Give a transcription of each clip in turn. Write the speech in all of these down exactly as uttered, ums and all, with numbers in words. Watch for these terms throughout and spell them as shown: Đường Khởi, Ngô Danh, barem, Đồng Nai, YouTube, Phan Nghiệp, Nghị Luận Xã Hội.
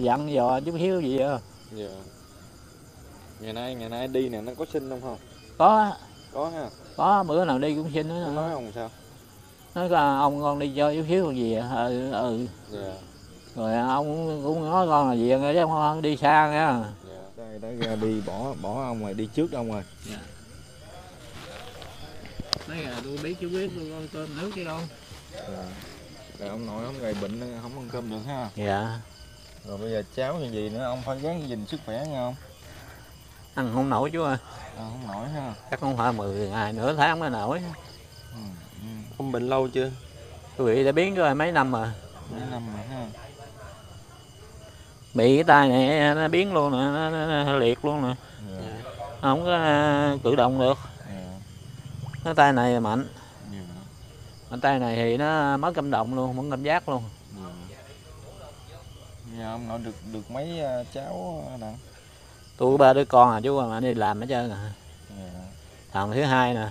dặn dò chút hiếu gì à. Dạ. Ngày nay ngày nay đi nè nó có xin không không? Có. Có ha. Có bữa nào đi cũng xin nữa. Nó nói không sao? Nói là ông con đi chơi chút hiếu còn gì à? Ừ. ừ. Dạ. Rồi ông cũng nói con là gì nghe chứ không đi xa nha. Dạ. Đây đã ra đi bỏ bỏ ông rồi đi trước ông rồi. Dạ. Nói là tôi biết chú biết tôi con cơm nước chứ đâu. Dạ. Rồi ông nội không gây bệnh không ăn cơm được ha. Dạ. Rồi bây giờ cháu như gì nữa ông phải gắng gìn sức khỏe nghe không? Ăn không nổi chú ơi. À, không nổi ha. Chắc không phải mười ngày nửa tháng mới nổi. Ừ. Ừ. Ông bệnh lâu chưa? Tôi bị đã biến rồi mấy năm rồi. Mấy năm rồi ha. Bị cái tay này nó biến luôn nè, nó, nó, nó liệt luôn nè. Yeah. Không có uh, cử động được. Yeah. Cái tay này mạnh. Yeah. Cái tay này thì nó mất cảm động luôn, mất cảm giác luôn. Yeah. Dạ, ông nội được được mấy cháu nè? Tôi có ba đứa con à chú ơi, mà đi làm hết trơn à. Yeah. Thằng thứ hai nè.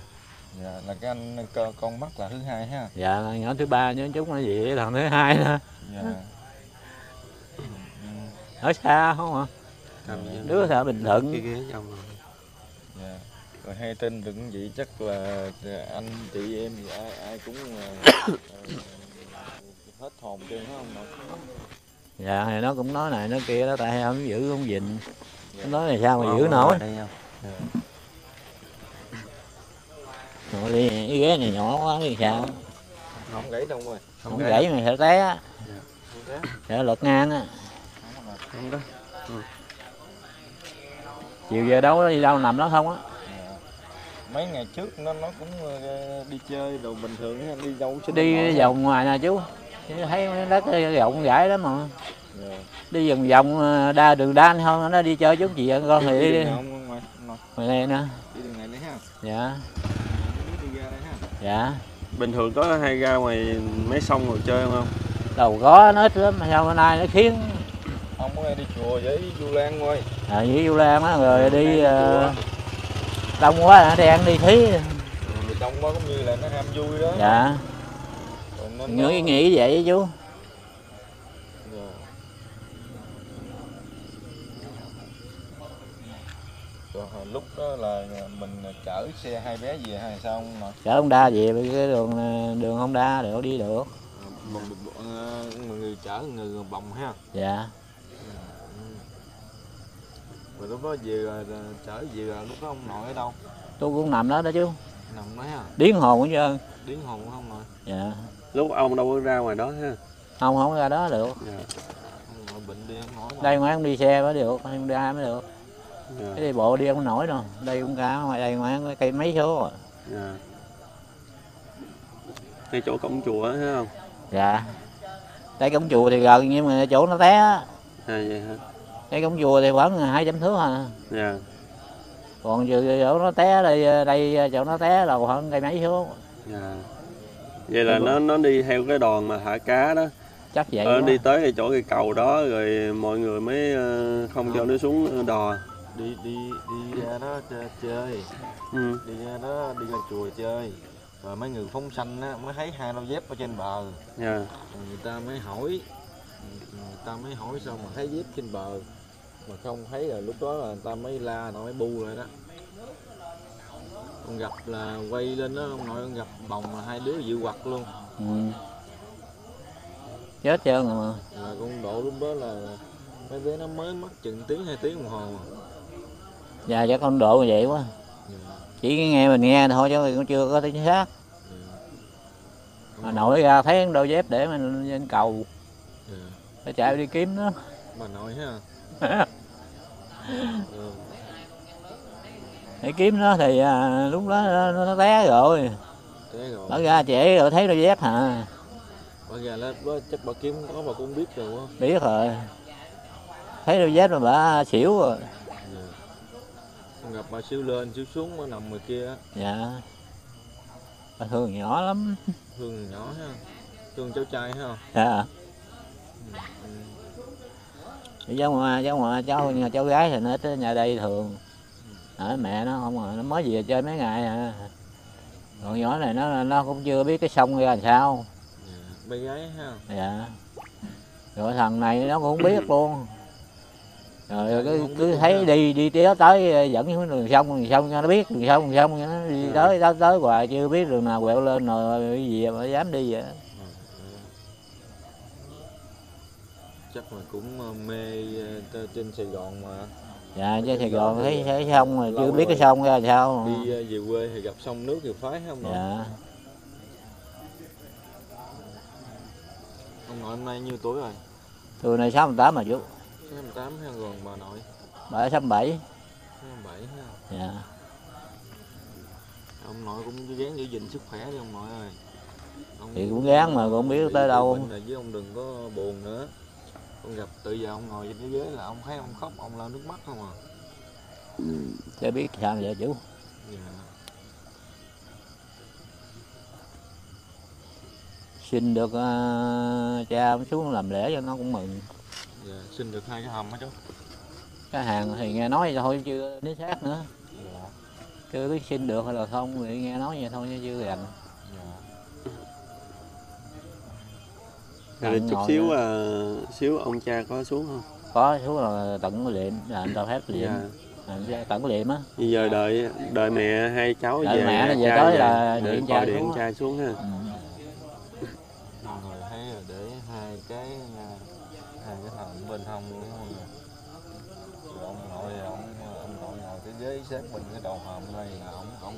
Dạ, yeah, là cái anh con, con mất là thứ hai ha. Dạ, nhỏ thứ ba nhớ chút nó gì thằng thứ hai nữa. Dạ. Yeah. Ở xa không hả? À? Đứa xã Bình Thuận. Yeah. Rồi hay tin được vậy chắc là anh chị em gì ai ai cũng uh, hết hồn chưa không? Dạ thì nó cũng nói này nó kia đó tại không giữ không gìn. Dạ. Nó nói là sao mà giữ nổi. Rồi đi cái ghế này nhỏ quá thì sao? Không gãy đâu rồi. Không, không gãy mà sẽ té á. Dạ. Sẽ lật ngang á. Không đó. Ừ. Chiều về đâu đi đâu nằm đó không á. À. Mấy ngày trước nó nó cũng đi chơi đồ bình thường đi đâu đi vòng ngoài nè chú thấy đất rộng rãi lắm mà. Dạ. Đi vòng vòng đa đường đan không nó đi chơi chút gì ăn con thì đi đi ngoài này nè đi đường này nữa ha. Dạ. Đi ra đây ha. Dạ. Bình thường có hay ra ngoài mấy sông ngồi chơi không? Đầu có nó ít lắm mà sau nay nó khiến ông có đi chùa với Du Lan thôi. À với Du Lan á rồi ừ, đi uh, đông quá là nó đang đi thí. Ừ, đông quá cũng như là nó ham vui đó. Dạ. Nghĩ đó... nghĩ vậy với chú. Dạ. Rồi hồi lúc đó là mình chở xe hai bé về hay sao ông nội? Chở ông Đa về cái đường đường ông Đa để đi được. Một người chở người bồng ha. Dạ. Rồi lúc đó về rồi trở về rồi lúc đó ông nội ở đâu? Tôi cũng nằm đó đó chứ. Nằm đó hả? Điến hồn hết trơn. Điến hồn không rồi. Dạ. Lúc ông đâu có ra ngoài đó ha. Không không ra đó được. Dạ. Ông bệnh đi không nổi. Đây ngoài ông đi xe mới được, ông đi ai mới được. Dạ. Cái đi bộ đi không nổi đâu. Đây cũng cả ngoài đây ngoài cây mấy số rồi. Dạ. Ngay chỗ cổng chùa đó thấy không? Dạ. Đây cổng chùa thì gần nhưng mà chỗ nó té á. À vậy hả? Cái cổng chùa thì khoảng hai trăm thước hả? Dạ. Còn chỗ nó té đây đây chỗ nó té là khoảng cây mấy số. Dạ. Vậy là nó nó đi theo cái đòn mà thả cá đó. Chắc vậy. Ờ, đi tới cái chỗ cây cầu đó rồi mọi người mới không cho nó xuống đò. Đi đi đi ra đó chơi. Ừ. Đi ra đó đi ra chùa chơi. Rồi mấy người phóng sanh á mới thấy hai đôi dép ở trên bờ. Dạ. Rồi người ta mới hỏi người ta mới hỏi xong mà thấy dép trên bờ. Mà không thấy là lúc đó là người ta mới la, nó mới bu rồi đó. Con gặp là quay lên đó, ông nội con gặp bồng là hai đứa dịu quặt luôn. Ừ. Chết trơn rồi mà. Là con độ lúc đó là mấy bé nó mới mất chừng tiếng hai tiếng đồng hồ mà. Dạ chắc con độ vậy quá. Ừ. Chỉ nghe mình nghe thôi chứ cũng chưa có chính xác. Ừ. Mà nội ra thấy đôi dép để mình lên cầu. Ừ. Phải chạy đi kiếm nó. Mà nội ha. Ừ. Để kiếm nó thì à, lúc đó nó, nó té rồi. Té rồi. Bỏ ra trễ rồi thấy đôi dép hả? Bỏ ra đó chắc bà kiếm có bà cũng biết rồi quá. Biết rồi. Thấy đôi dép mà bà xỉu rồi. Dạ. Gặp bà xíu lên xíu xuống bà nằm ngoài kia. Dạ. Bà thương nhỏ lắm. Thương nhỏ ha. Thương cháu trai ha. Dạ. Ừ. Cháu ngoài, cháu ngoài, cháu nhà cháu gái thì nó ít nhà đây thường ở mẹ nó không rồi nó mới về chơi mấy ngày à. Còn nhỏ này nó nó cũng chưa biết cái sông ra làm sao. Bé gái ha. Dạ. Rồi thằng này nó cũng không biết luôn. Rồi cứ, cứ thấy đi đi tới tới dẫn xuống đường sông, đường sông cho nó biết, đường sông, đường sông cho nó đi tới tới tới hoài chưa biết đường nào quẹo lên rồi cái gì mà dám đi vậy. Chắc là cũng mê trên Sài Gòn mà. Dạ, trên Sài Gòn thấy thấy sông rồi chưa biết cái sông ra sao. Đi về quê thì gặp sông nước thì phái không nội. Dạ. Ông nội hôm nay nhiêu tuổi rồi? Tôi này sáu mươi tám mà chú. sáu mươi tám hay gần bà nội? Bà sáu mươi bảy. sáu mươi bảy ha. Dạ. Ông nội cũng gắng giữ gìn sức khỏe đi ông nội ơi. Ông thì cũng gắng mà không biết tới đâu. Là với ông đừng có buồn nữa. Ông gặp tự giờ ông ngồi trên ghế là ông thấy ông khóc, ông lao nước mắt không à? Chưa biết sao vậy chú. Dạ. Xin được uh, cha ông xuống làm lễ cho nó cũng mừng. Dạ, xin được hai cái hầm hả chú? Cái hàng thì nghe nói vậy thôi chưa đến xác nữa. Dạ. Chưa biết xin được hay là không thì nghe nói vậy thôi chứ chưa rành. Dạ. Rồi chút xíu à, xíu ông cha có xuống không? Có xuống là tận liệm, là anh cho phép liệm. Dạ. Tận liệm á. Bây giờ đợi đợi mẹ hai cháu đợi về. Mẹ nó về tới là điện cha điện cha xuống ha. Ừ. cái hai cái thằng bên hông luôn rồi. Rồi ông nội ông ông nội ngồi cái ghế xếp mình cái đầu hòm đây là ông ông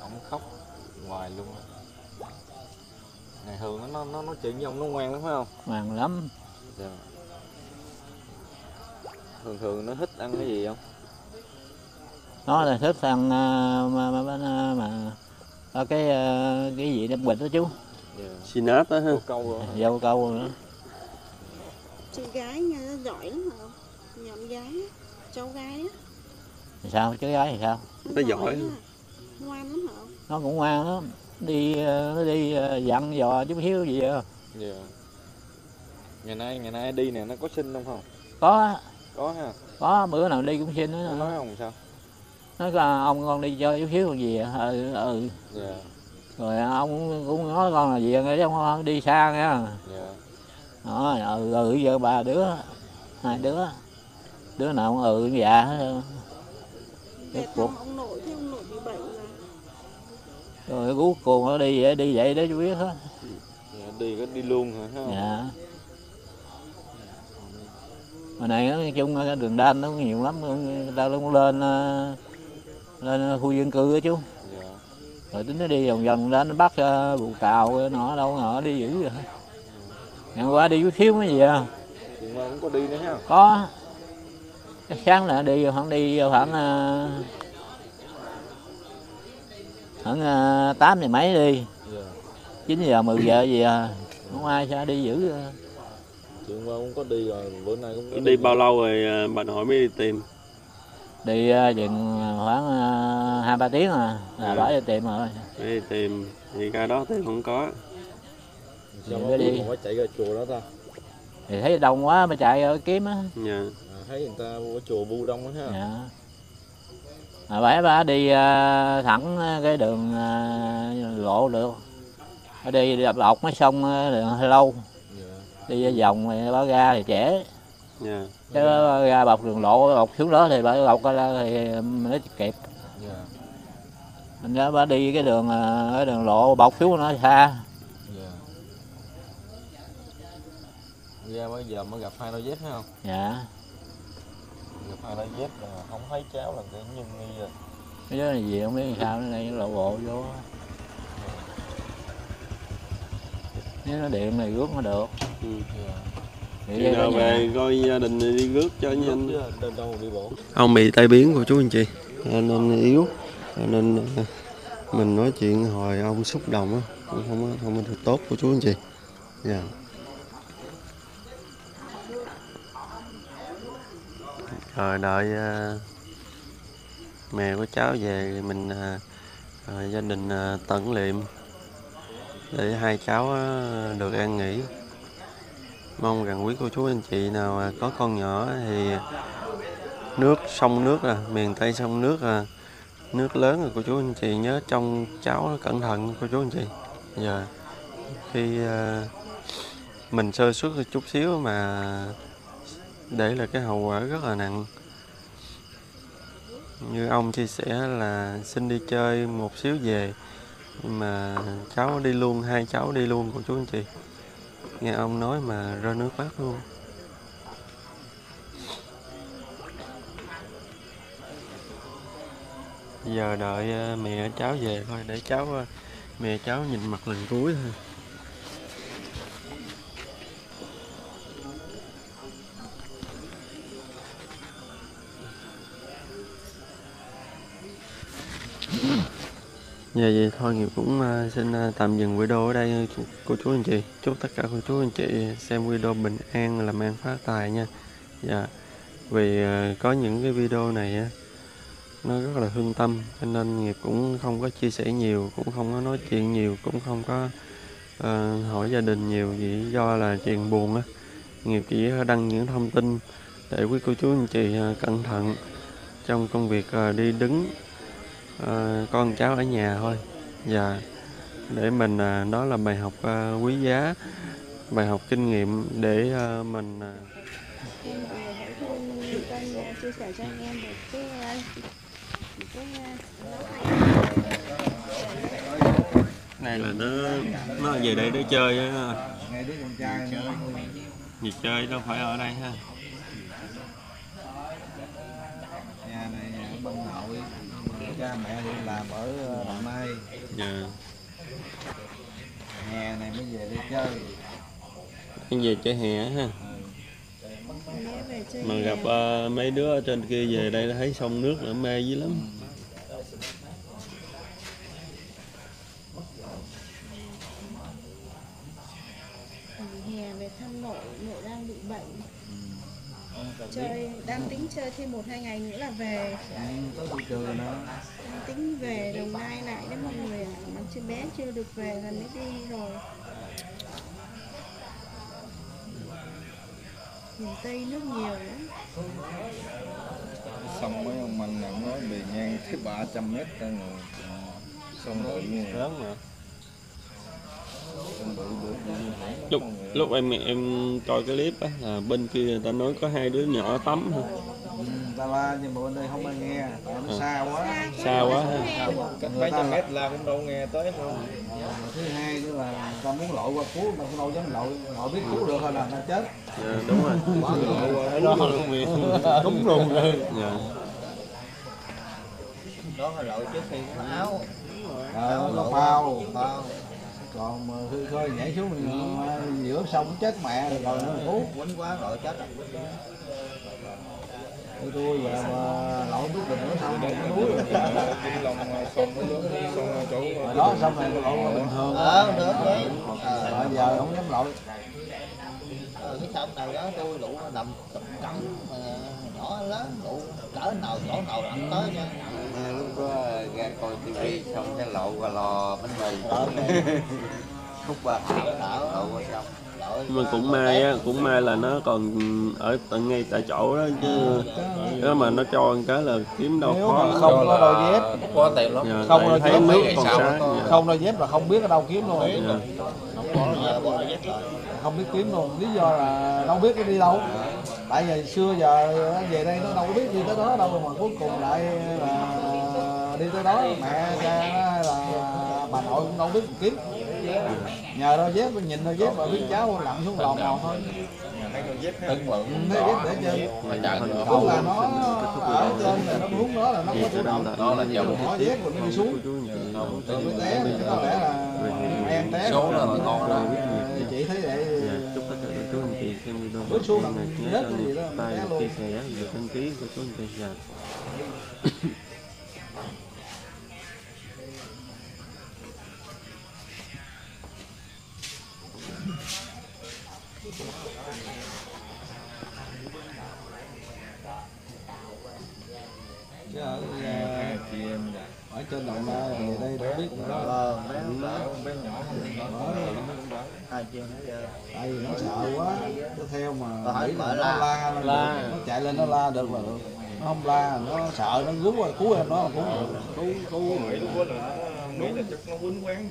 ông khóc hoài luôn. Ngày thường nó nó nói chuyện với ông nó ngoan lắm phải không? Ngoan lắm. Dạ. Thường thường nó thích ăn cái gì không? Nó là thích ăn mà mà, mà, mà cái cái gì đâm bịch đó chú. Yeah. Xin áp á ha. Dâu câu rồi. Dâu câu rồi đó. Chị gái nha, nó giỏi lắm hả? Nhậm gái á, cháu gái á. Sao, cháu gái thì sao? Nó, nó giỏi. Ngoan lắm hả? Nó cũng ngoan lắm. Đi, nó đi dặn dò chút xíu gì vậy. Dạ. Yeah. Ngày nay, ngày nay đi nè, nó có xin không không? Có. Có ha? Có, bữa nào đi cũng xin đó. Nó nói không sao? Nói là ông con đi chơi chút xíu còn gì vậy? Ừ, ừ. Dạ. Yeah. Rồi ông cũng nói con là gì chứ không đi xa nha. Dạ. Đó, ừ, ừ giờ bà đứa, hai đứa. Đứa nào cũng ừ già hết trơn. Về thăm ông nội, thấy ông nội bị bệnh mà. Rồi cuối cùng nó đi vậy, đi vậy để cho biết hết. Dạ, đi có đi luôn hả không? Dạ. Mà này nói chung đường đanh nó nhiều lắm, người ta cũng lên lên khu dân cư á chú. Rồi tính nó đi vòng vòng đó, nó bắt uh, bù cào nó đâu ngờ đi dữ rồi. Ngày qua đi với thiếu cái gì à? Chuyện qua cũng có đi nữa ha? Có. Sáng là đi khoảng đi khoảng uh, khoảng uh, tám giờ mấy đi. chín giờ, mười giờ gì à? Không ai sao đi dữ. Chuyện qua cũng có đi rồi, bữa nay cũng có đi. Đi bao lâu rồi bà nội mới đi tìm? Đi chừng khoảng hai ba tiếng à, là bỏ đi tìm rồi. Đi tìm, thì ra đó thì không có. Sao mới đi mà chạy ra chùa đó ta? Thì thấy đông quá mà chạy ra kiếm á. Dạ. À, thấy người ta ở chùa Bu đông á ha. Dạ. À, bãi ba đi thẳng cái đường lộ được. Ở đi đập ọc mấy sông đường hơi lâu. Dạ. Đi vòng thì bỏ ra thì trễ. Yeah. Chứ ra bọc đường lộ, bọc xuống đó thì bà bọc thì nó kịp. Yeah. Mình đó bà đi cái đường cái đường lộ bọc xuống nó xa. Ra yeah. Bây giờ mới gặp hai đôi dép thấy không? Dạ. Yeah. Gặp hai đôi dép là không thấy cháu là cái nhân nghi rồi. Cái đó là gì không biết sao nó đây lộ bộ vô. Nếu nó điện này rước nó được. Yeah. Đi nào về coi gia đình này đi rước cho nhanh. Ông bị tai biến của chú anh chị nên yếu, nên mình nói chuyện hồi ông xúc động cũng không không được tốt của chú anh chị. Dạ. Rồi đợi mẹ của cháu về mình gia đình tận liệm để hai cháu được an nghỉ. Mong rằng quý cô chú anh chị nào có con nhỏ thì nước sông nước à, miền Tây sông nước à, nước lớn rồi cô chú anh chị nhớ trông cháu cẩn thận cô chú anh chị. Giờ yeah. Khi uh, mình sơ suất chút xíu mà để là cái hậu quả rất là nặng. Như ông chia sẻ là xin đi chơi một xíu về, nhưng mà cháu đi luôn, hai cháu đi luôn cô chú anh chị. Nghe ông nói mà rơi nước mắt luôn. Giờ đợi mẹ cháu về thôi, để cháu mẹ cháu nhìn mặt lần cuối thôi. Giờ vậy thôi, Nghiệp cũng xin tạm dừng video ở đây cô chú anh chị. Chúc tất cả cô chú anh chị xem video bình an, làm ăn phát tài nha. Dạ, vì có những cái video này nó rất là thương tâm, cho nên Nghiệp cũng không có chia sẻ nhiều, cũng không có nói chuyện nhiều, cũng không có uh, hỏi gia đình nhiều gì, do là chuyện buồn á. Nghiệp chỉ đăng những thông tin để quý cô chú anh chị cẩn thận trong công việc uh, đi đứng uh, con cháu ở nhà thôi. Và để mình uh, đó là bài học uh, quý giá, bài học kinh nghiệm để uh, mình uh... chia sẻ cho anh em được cái này là nó nó về đây để chơi á, gì chơi đâu phải ở đây ha. Nhà này nhà bên nội, cha mẹ đi làm ở Đồng Nai. Dạ. Hè này mới về đi chơi. Anh về chơi hè ha. Mà gặp uh, mấy đứa ở trên kia về đây thấy sông nước là mê dữ lắm. Hè về thăm nội, nội đang bị bệnh. Chơi, đang tính chơi thêm một hai ngày nữa là về. Đang tính về Đồng Nai lại đấy mọi người ạ. Mà chưa bé chưa được về là mới đi rồi. Miền Tây nước nhiều lắm. Xong mấy ông anh nằm nói bề ngang tới ba trăm mét ra người. Xong bự như lớn hả? Xong bự bự lúc, lúc em em coi cái clip á, là bên kia người ta nói có hai đứa nhỏ tắm hả? Ừ, ta la nhưng mà bên đây không ai nghe, tại nó à. xa quá. Xa quá ha. Cách mấy trăm mét la cũng đâu nghe tới luôn. Thứ hai nữa là người ta muốn lội qua cứu mà cũng đâu dám lội, họ biết cứu được thôi là người ta chết. Dạ, đúng rồi. Đó đúng luôn rồi. Dạ. Đó là lội trước khi có áo. Ờ, nó phao, phao. Còn mà khi coi nhảy xuống mình giữa sông chết mẹ rồi, rồi nó cứu quánh quá rồi chết rồi. Tôi tôi và lội nước bình nữa xong rồi núi rồi rồi đó xong rồi lội bình thường ờ rồi giờ không dám lội cái sông nào đó tôi lụ nằm cụm cẳng nhỏ lớn lụ cỡ nào chỗ nào lặn tới nha. Lúc đó ra coi tivi xong cái lội qua lò bánh mì khúc ba thảo lội qua sông. Nhưng mà cũng may á, cũng may là nó còn ở tận ngay tại chỗ đó chứ. Nếu mà nó cho ăn cái là kiếm đâu khó. Không có đôi dép, có tiền lắm. Không đôi dép nước còn sai. Không đôi dép là không biết ở đâu kiếm luôn. Không biết kiếm luôn. Lý do là đâu biết đi đâu. Tại vì xưa giờ về đây nó đâu có biết đi tới đó đâu, mà cuối cùng lại là đi tới đó mẹ cha hay là bà nội cũng đâu biết kiếm. Nhờ đôi dép mình nhìn đôi dép và biết cháu lặn xuống lò mò thôi. Từng mượn đôi dép để chơi. Cũng là nó ở trên là nó muốn đó là nó có chủ động. Đó là dòng bỏ dép rồi nó đi xuống. Rồi mới té, có lẽ là em té rồi. Số là ngon rồi. Chị thấy vậy. Chúc tất cả các chú anh chị xem video mới xuống lần này nhớ cho Nghiệp tay chia sẻ được đăng ký của chú anh chị. Chứ ở, ở trên Đồng Nai thì đây đã biết rồi đó. Bé nhỏ tại vì nó sợ quá, nó theo mà nó la, nó chạy lên nó la được là được. nó không la, nó sợ, nó cứu cứu em nó, cứu cứu cứu người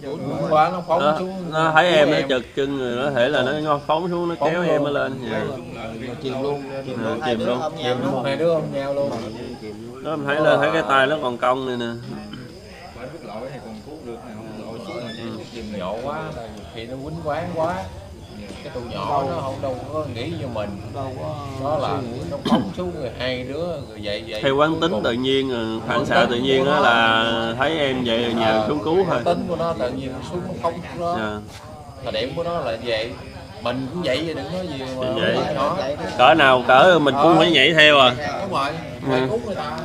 đúng quá nó phóng đó, xuống nó thấy em nó chật chân rồi nó thể là nó phóng xuống nó kéo em nó lên chìm luôn chìm luôn chìm luôn hai đứa không nhau luôn nó em thấy lên thấy cái tay nó còn cong này nè nhậu quá thì nó quýnh quán quá cái tụ nhỏ nó không đâu có nghĩ cho mình đâu có nó là nó phóng xuống người hai đứa người vậy vậy theo quán tính tự nhiên phản xạ tự nhiên đó là thấy em vậy rồi nhờ xuống cứu thôi tính của nó tự nhiên xuống nó phóng nó thời điểm của nó là vậy mình cũng vậy vậy đừng nói gì vậy cỡ nào cỡ mình cũng phải nhảy theo à đúng rồi phải cứu người ta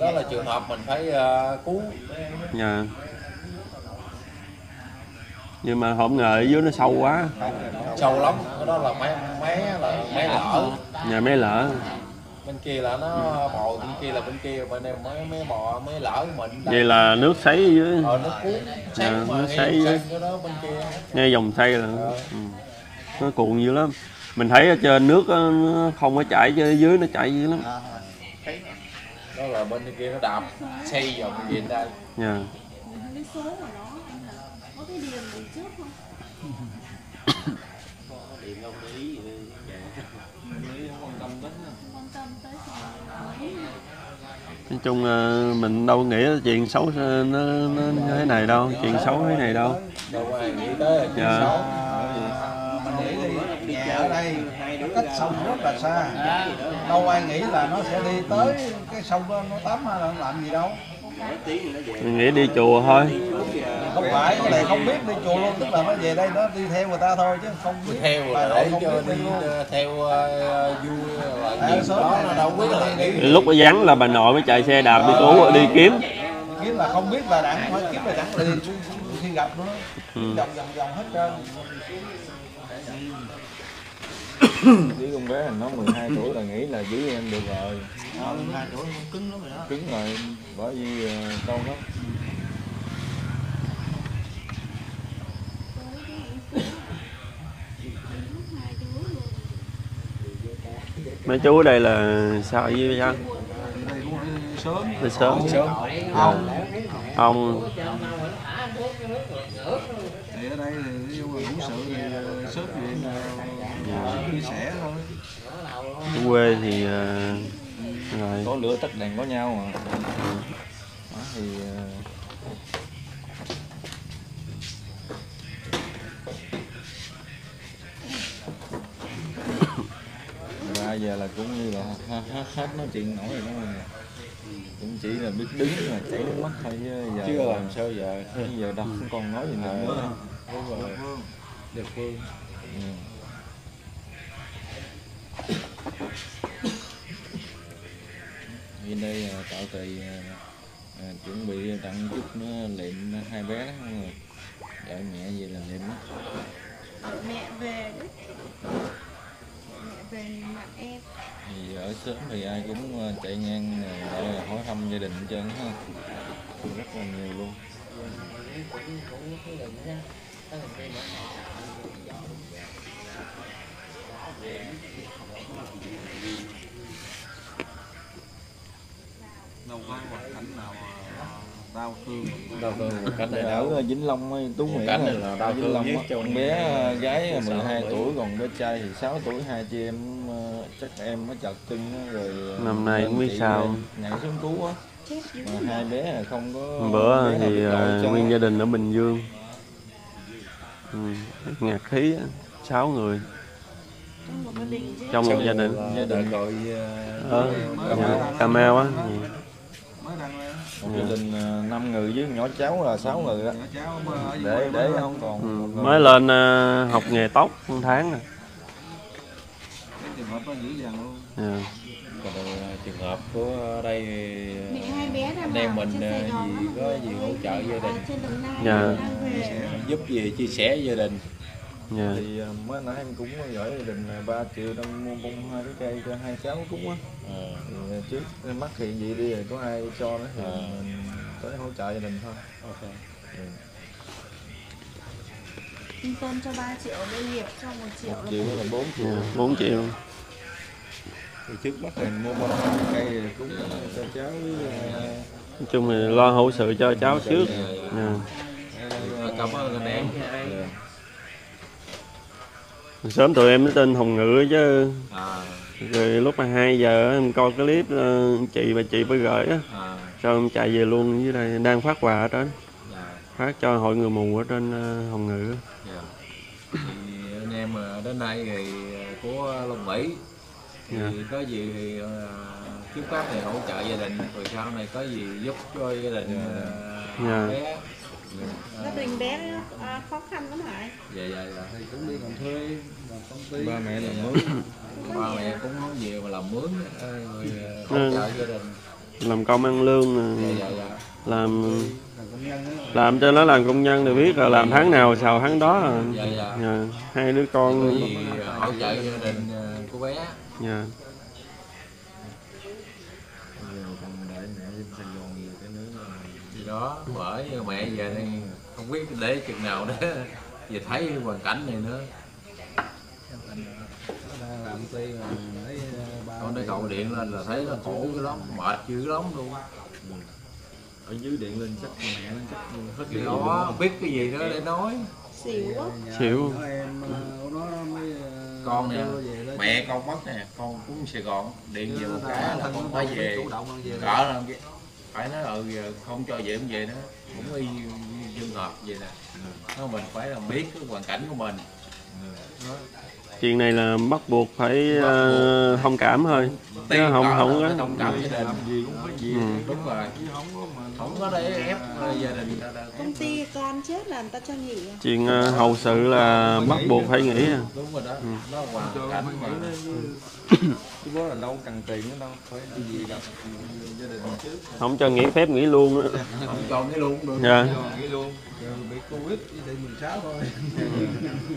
đó là trường hợp mình phải cứu nhà. Nhưng mà không ngờ ở dưới nó sâu quá. Sâu lắm, cái đó là mé mé là mé lỡ. Nhà mé lỡ. Bên kia là nó bò, bên kia là bên kia, bên em mới mé bò, mé lỡ mình. Vậy là nước sấy ở dưới. Ờ nước cuốn. Dạ, nước sấy dưới. Nghe dòng xây là ừ. Ừ. Nó cuộn dữ lắm. Mình thấy ở trên nước nó không có chảy chứ dưới nó chảy dữ lắm. Đó là bên kia nó đạp xây vào bên kia đây. Dạ. Nói chung mình đâu nghĩ chuyện xấu nó, nó thế này đâu, chuyện xấu thế này đâu. Dạ. Đi chợ đây cách sông rất là xa, đâu ai nghĩ là nó sẽ đi tới cái sông đó nó tắm hay là làm gì đâu. Mình nghĩ đi chùa thôi. Không phải, cái này không biết đi chùa luôn, tức là nó về đây nó đi theo người ta thôi chứ không biết theo là để cho đi theo vui là gì đó nó đâu biết là đi. Lúc nó vắng là bà nội mới chạy xe đạp đi cứu đi kiếm. Kiếm là không biết là đặng hỏi kiếm là đặng đi khi gặp nữa. Vòng vòng vòng hết trơn. Dưới con bé hình nó mười hai tuổi là nghĩ là dưới em được rồi. Đó, mười hai tuổi cứng lắm rồi đó. Cứng rồi, bởi vì câu đó. Mấy chú ở đây là sao vậy vậy anh? Đi sớm. Đi sớm. Không. Không. Thì ở đây thì cũng sự thì sớm vậy chia sẻ thôi. Ở quê thì uh, rồi. Có lửa tắt đèn có nhau mà. Đó thì uh... ba giờ là cũng như là hết nói chuyện nổi rồi đó nè. Cũng chỉ là biết đứng mà chảy nước mắt thôi giờ. Chứ làm sao giờ? Giờ đâu không còn nói gì nữa. Đúng rồi. Được phương. Bên đây tạo tùy à, chuẩn bị tặng chút nữa liệm hai bé đó không rồi đợi mẹ về là liệm đó mẹ về đấy mẹ về mặt em thì ở sớm thì ai cũng chạy ngang để hỏi thăm gia đình hết trơn ha rất là nhiều luôn đâu có hoàn cảnh nào đau thương đau thương cảnh này ở Vĩnh Long ấy, Tú Mỹ cảnh này là đau thương lắm con bé gái mười hai tuổi còn bé trai thì sáu tuổi hai chị em chắc em nó chật chân rồi năm nay không biết sao nhảy xuống cứu á mà hai bé là không có bữa thì nguyên gia đình ở Bình Dương ừ, ngạt khí sáu người trong một gia đình gia đình rồi Cà Mau á gia đình năm người với nhỏ cháu là sáu người á để để không còn ừ. Mới lên uh, học nghề tóc một tháng rồi yeah. Còn trường hợp của đây nên mình gì có gì hỗ trợ gia đình yeah. Giúp gì chia sẻ gia đình yeah. Thì mới nãy em cũng gửi gia đình ba triệu đồng mua bông hai cái cây cho hai cháu cũng á à. Trước mắc hiện vậy đi rồi có ai cho nó thì à. Mình tới hỗ trợ gia đình thôi okay. Yeah. Tôm cho ba triệu, doanh nghiệp cho một triệu, một triệu là bốn triệu bốn triệu thì trước mắt mình mua bông cây cũng cho cháu, nói chung mình lo hậu sự cho cháu trước. Yeah. Cảm ơn anh. Sớm tụi em mới tên Hồng Ngự chứ. À. Rồi lúc mà hai giờ em coi cái clip chị và chị mới gửi á. À. Sao em chạy về luôn, dưới đây đang phát quà ở trên. À. Phát cho hội người mù ở trên Hồng Ngự. Dạ. Thì anh em đến đây thì của Long Mỹ. Thì dạ. Có gì thì trước pháp thì hỗ trợ gia đình, rồi sau này có gì giúp cho gia đình. Dạ. Bé. Gia đình bé khó khăn lắm hả? Dạ dạ dạ. Thì cũng đi làm thuê, làm công ty. Ba mẹ làm mướn. Ba mẹ cũng không nhiều mà làm mướn, rồi hỗ trợ gia đình. Làm công ăn lương. Dạ dạ dạ. Làm công nhân. Làm cho nó làm công nhân để biết là làm tháng nào xào tháng đó. Dạ dạ. Hai đứa con hỗ trợ gia đình của bé. Dạ. Đó, bởi mẹ giờ này không biết để chừng nào đó giờ thấy hoàn cảnh này nữa. Con nó cậu điện lên là thấy nó khổ cái lắm, mệt dữ lắm luôn. Ở dưới điện lên chắc mẹ nó chắc hết cái đó, không biết cái gì nữa để nói. Xỉu quá. Xỉu. Con nè, mẹ con mất nè, con cũng Sài Gòn, điện về một cái là con phải về, cỡ làm cái phải nói là giờ không cho về cũng về nữa, cũng y trường hợp vậy nè. Ừ. Mình phải làm biết cái hoàn cảnh của mình. Ừ. Chuyện này là bắt buộc phải bắt buộc. Uh, thông cảm thôi. Chứ không không á. Thông cảm gia đình. Gì cũng phải gì. Ừ. Đúng rồi. Không có không có để ép gia đình. Công ty con chết là người ta cho nghỉ. Chuyện uh, hậu sự là bắt buộc phải nghỉ. Đúng rồi đó. Ừ. Nó hoàn cảnh mà. Chứ bố là đâu cần tiền nữa đâu, phải đi gì đâu. Gia đình trước. Không cho nghỉ phép nghỉ luôn á. Không cho nghỉ luôn được. Dạ. Nghỉ luôn. Bị Covid đi mười sáu thôi.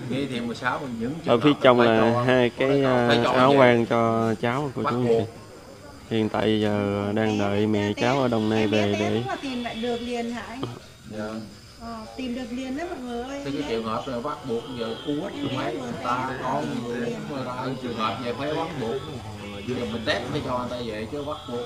Đi thì mười sáu mình những ở phía trong là hai cái áo quan cho cháu của chú. Hiện tại giờ đang đợi mẹ cháu ở Đồng Nai về để tìm lại được liền hả anh? Dạ. Ờ, tìm được liền đó mọi người ơi. Cái trường hợp là bắt buộc giờ Covid mấy ta con người ta trường hợp về phải bắt buộc. Giờ mình test mới cho người ta về chứ bắt buộc.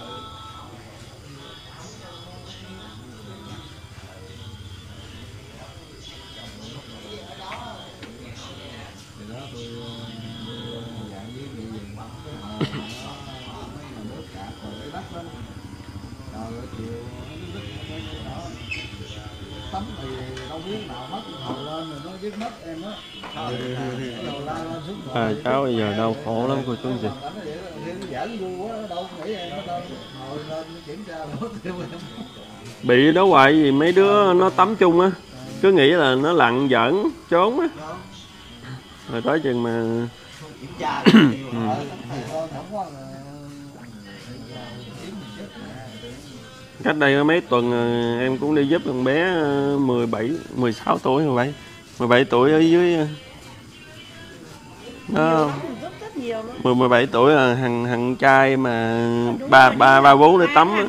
Tấm thì đâu biết nào mất, hồi lên rồi nó biết mất em á. À cháu bây giờ đau khổ lắm cô chú anh chị. Bị đó hoài gì mấy đứa nó tắm chung á, cứ nghĩ là nó lặn giỡn trốn á. Rồi tới chừng mà cách đây mấy tuần em cũng đi giúp con bé mười bảy, mười sáu tuổi, mười bảy, mười bảy tuổi ở dưới nó mười, mười bảy tuổi là thằng thằng trai mà ba ba ba bốn để tắm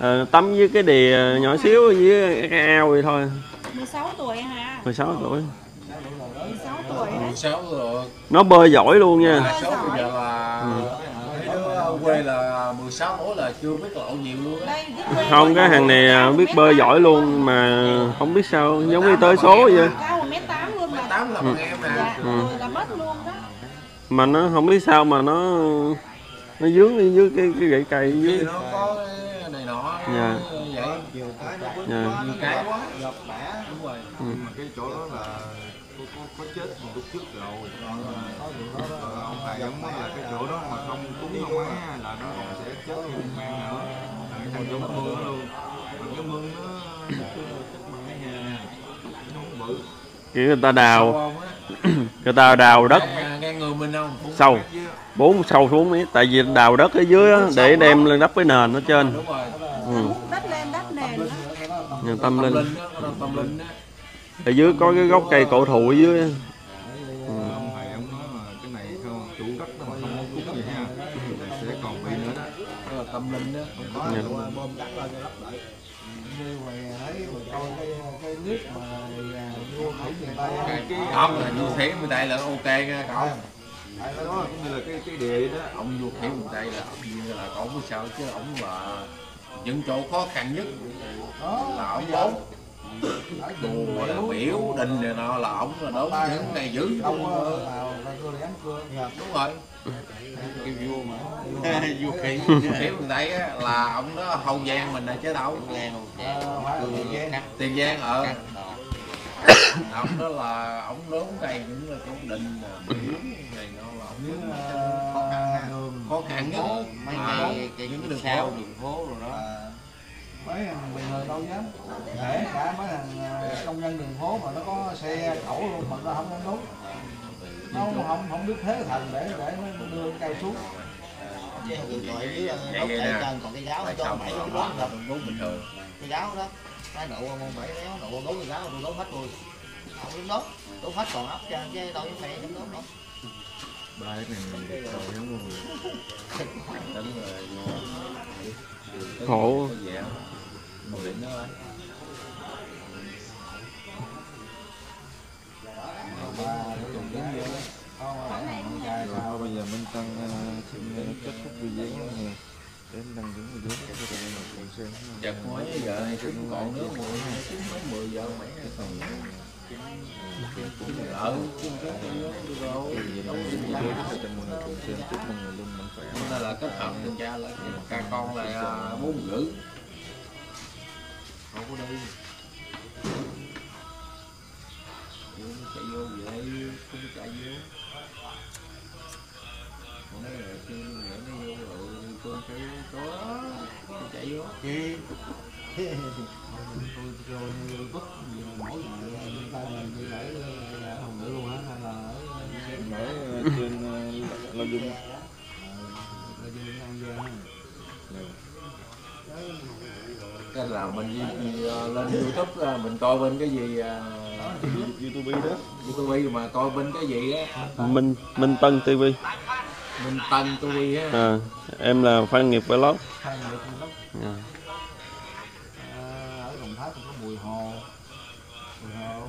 à, tắm với cái đìa nhỏ xíu với cái ao vậy thôi. Mười sáu tuổi hả? Mười sáu tuổi. mười sáu tuổi nó bơi giỏi luôn nha. Mười sáu giờ là ừ. Quê là mười sáu tuổi là chưa biết lộn nhiều luôn đó. Không, cái hàng này biết bơi giỏi luôn mà không biết sao giống như tới số vậy. Mà nó không biết sao mà nó nó dướng đi dưới cái cái gậy cây dưới. Nó có này nọ. Dạ. Cái quá. Gặp bả đúng rồi. Mà cái chỗ đó là có, có chết một lúc trước rồi. Ờ, ông thầy giống nói là cái chỗ đó mà không cúng không á là nó còn sẽ chết luôn mang nữa. Cái thằng giống mưa luôn. Mà cái mương nó nó không bự. Kiểu người ta đào. Người ta đào đất. Sâu. Bốn sâu xuống ấy, tại vì đào đất ở dưới á để đem lên đắp cái nền ở trên. Đúng rồi. Ừ. Đất lên đất nền á. Nhà tâm linh. Tâm linh á. Ở dưới có cái gốc cây cổ thụ ở dưới. Ừ. Ông thầy ông nói mà cái này không chủ đất mà không có cúng gì ha. Sẽ còn bị nữa đó. Đó là tâm linh đó. Có bơm đất lên cho lấp lại. Đi ngoài thấy mà coi cái cái nước mà mua thử người ta. Không là như thế người ta là ok nha cậu. Đấy, đó là cũng như là cái cái địa đó, ông vô kiểu mình đây là ông như là có cái sao chứ ông là những chỗ khó khăn nhất là ông vốn đùa là biểu đình này nọ là ông là đốn những này giữ ông đúng rồi cái vua mà vua khỉ kiểu mình đây là ông đó Hậu Giang mình là chế đâu Tiền Giang ở ông đó là ông lớn này cũng là cũng định này nó là ông khó khăn khó khăn nhất mấy ngày cái những đường sao đường phố rồi đó mấy thằng bình thường đâu dám để cả mấy thằng công nhân đường phố mà nó có xe cẩu luôn mà nó không dám đúng nó không không biết thế thành để để nó đưa cây xuống còn cái giáo cho bảy đó là đúng bình thường cái giáo đó cái nụ mông bảy nụ gấu cái giáo tôi gấu hết tôi không dám đốt tôi hết còn ấp ra cái đâu cái này dám đốt không ba cái này rồi không tính rồi khổ thôi bây giờ mình tăng kết thúc video này để mình đăng những video khác cho các bạn cùng xem. Chặt mới giờ này cũng còn nữa mười giờ mấy còn ở chung kết rồi là kết hợp được cha là ca con là bốn ngữ không có đi chạy vô vậy không chạy vô nó vô rồi con chạy vô kia tôi cho như bất mỗi người ta làm như lễ là hồng nữ luôn á hay là lễ trên La Dung La Dung An Giang cái là mình lên YouTube mình coi bên cái gì YouTube đó YouTube mà coi bên cái gì á Minh Minh Tân ti vi Minh Tân ti vi á à, em là Phan Nghiệp Vlog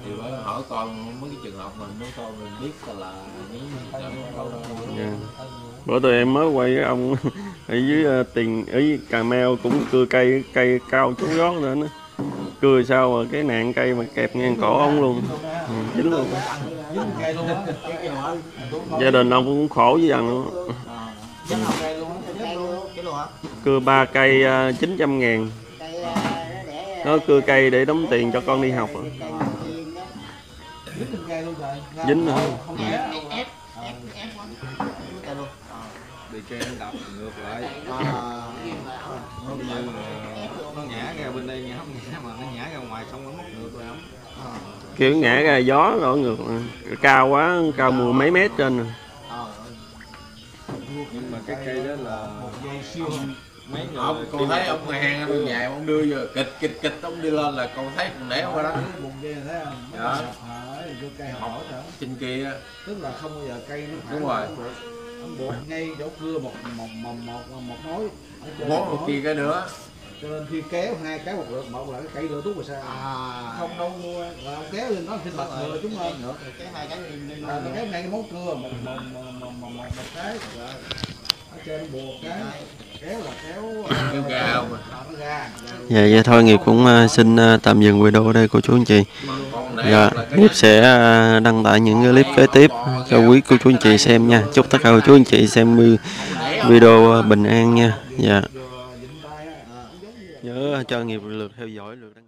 thì mới hỏi con mấy cái trường hợp mình mới con mình biết là những yeah. Bữa tụi em mới quay với ông ở dưới tiền ở dưới Cà Mau cũng cưa cây cây cao chú rót nữa nó cưa sao mà cái nạn cây mà kẹp ngang cổ ông luôn ừ, dính luôn gia đình ông cũng khổ với dần luôn cưa ba cây chín trăm ngàn nó cưa cây để đóng tiền cho con đi học dính nữa đập ngược lại nó ngã ra bên đây không ngã mà nó ngã ra ngoài xong nó ngược lại kiểu ngã ra gió rồi ngược cao quá cao mười mấy mét trên rồi nhưng mà cái cây đó là một dây siêu mấy người ông con thấy ông hàng ông nhà ông đưa vô kịch kịch kịch ông đi lên là con thấy để ông qua đó trên kia tức là không bao giờ cây nó đúng rồi ông buộc ngay chỗ cưa một một một một một mối một kia cái nữa cho nên khi kéo hai cái một lượt một là cái cây lừa tút mà sao không đâu là ông kéo lên nó thịt bật lừa chúng lên nữa cái hai cái cái này mối cưa một một một một một cái ở trên buộc cái kéo là kéo dạ vậy thôi Nghiệp cũng xin tạm dừng video ở đây cô chú anh chị. Dạ, Nghiệp sẽ đăng tải những clip kế tiếp cho quý cô chú anh chị xem nha. Chúc tất cả cô chú anh chị xem video bình an nha. Dạ. Nhớ cho Nghiệp lượt theo dõi lượt đăng